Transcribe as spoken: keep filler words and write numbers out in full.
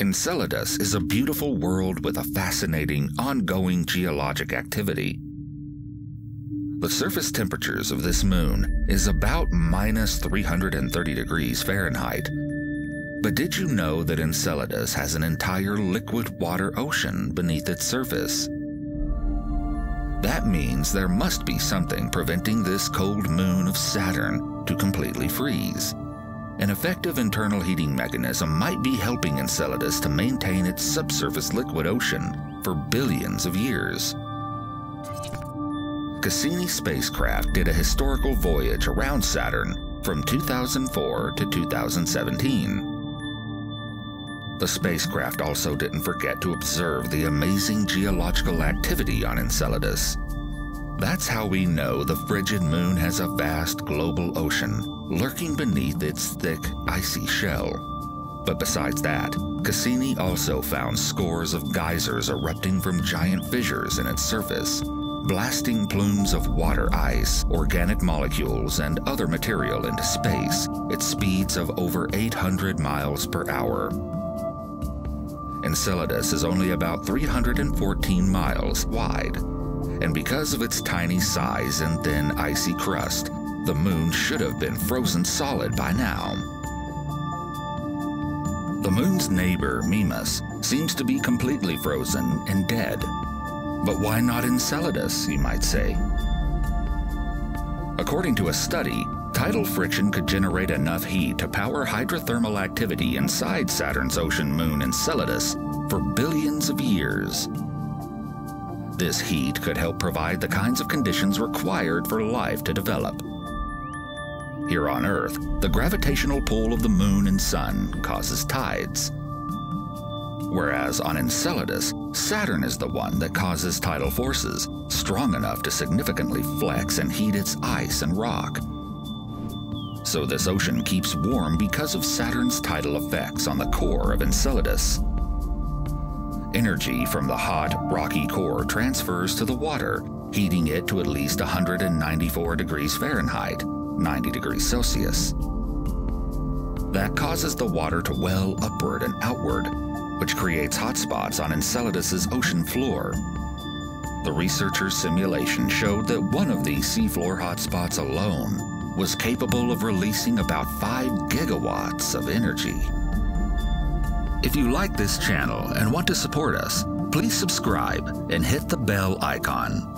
Enceladus is a beautiful world with a fascinating, ongoing geologic activity. The surface temperatures of this moon is about minus three hundred thirty degrees Fahrenheit. But did you know that Enceladus has an entire liquid water ocean beneath its surface? That means there must be something preventing this cold moon of Saturn to completely freeze. An effective internal heating mechanism might be helping Enceladus to maintain its subsurface liquid ocean for billions of years. Cassini spacecraft did a historical voyage around Saturn from two thousand four to two thousand seventeen. The spacecraft also didn't forget to observe the amazing geological activity on Enceladus. That's how we know the frigid moon has a vast global ocean lurking beneath its thick, icy shell. But besides that, Cassini also found scores of geysers erupting from giant fissures in its surface, blasting plumes of water ice, organic molecules, and other material into space at speeds of over eight hundred miles per hour. Enceladus is only about three hundred fourteen miles wide, and because of its tiny size and thin icy crust, the moon should have been frozen solid by now. The moon's neighbor, Mimas, seems to be completely frozen and dead. But why not Enceladus, you might say? According to a study, tidal friction could generate enough heat to power hydrothermal activity inside Saturn's ocean moon Enceladus for billions of years. This heat could help provide the kinds of conditions required for life to develop. Here on Earth, the gravitational pull of the moon and sun causes tides, whereas on Enceladus, Saturn is the one that causes tidal forces strong enough to significantly flex and heat its ice and rock. So this ocean keeps warm because of Saturn's tidal effects on the core of Enceladus. Energy from the hot, rocky core transfers to the water, heating it to at least one hundred ninety-four degrees Fahrenheit, ninety degrees Celsius. That causes the water to well upward and outward, which creates hotspots on Enceladus's ocean floor. The researchers' simulation showed that one of these seafloor hotspots alone was capable of releasing about five gigawatts of energy. If you like this channel and want to support us, please subscribe and hit the bell icon.